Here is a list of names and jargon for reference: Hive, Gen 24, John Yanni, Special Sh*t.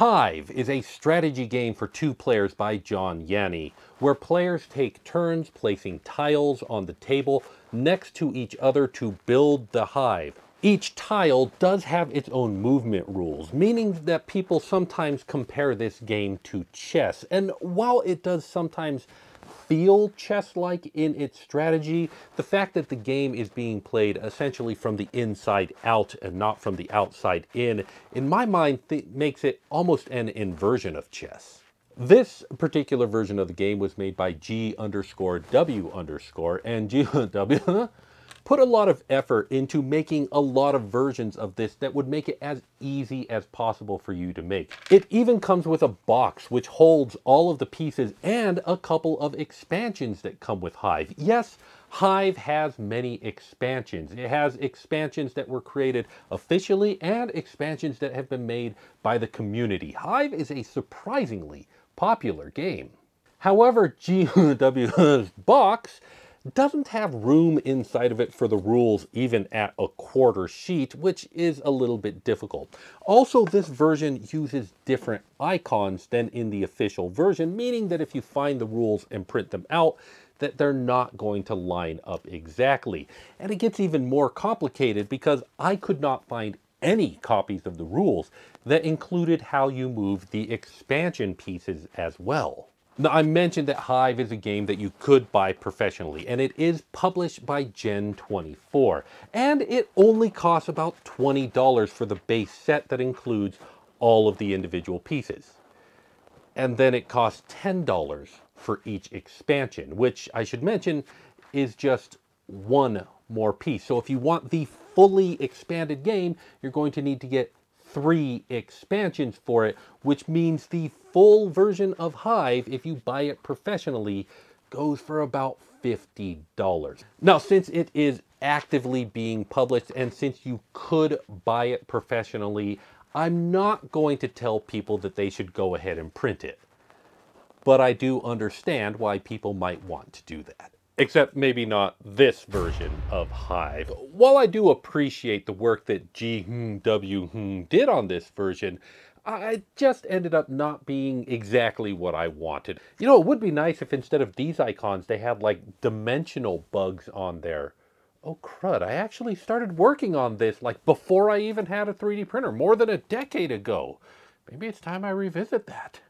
Hive is a strategy game for two players by John Yanni, where players take turns placing tiles on the table next to each other to build the hive. Each tile does have its own movement rules, meaning that people sometimes compare this game to chess. And while it does sometimes feel chess-like in its strategy, the fact that the game is being played essentially from the inside out and not from the outside in my mind, makes it almost an inversion of chess. This particular version of the game was made by G_W_ and G_W put a lot of effort into making a lot of versions of this that would make it as easy as possible for you to make. It even comes with a box which holds all of the pieces and a couple of expansions that come with Hive. Yes, Hive has many expansions. It has expansions that were created officially and expansions that have been made by the community. Hive is a surprisingly popular game. However, GW's box doesn't have room inside of it for the rules even at a quarter sheet, which is a little bit difficult. Also, this version uses different icons than in the official version, meaning that if you find the rules and print them out, that they're not going to line up exactly. And it gets even more complicated because I could not find any copies of the rules that included how you move the expansion pieces as well. Now, I mentioned that Hive is a game that you could buy professionally, and it is published by Gen 24. And it only costs about $20 for the base set that includes all of the individual pieces. And then it costs $10 for each expansion, which I should mention is just one more piece. So if you want the fully expanded game, you're going to need to get 3 expansions for it, which means the full version of Hive, if you buy it professionally, goes for about $50. Now, since it is actively being published and since you could buy it professionally, I'm not going to tell people that they should go ahead and print it. But I do understand why people might want to do that. Except maybe not this version of Hive. While I do appreciate the work that GW did on this version, I just ended up not being exactly what I wanted. You know, it would be nice if instead of these icons, they had like dimensional bugs on there. Oh crud, I actually started working on this like before I even had a 3D printer, more than a decade ago. Maybe it's time I revisit that.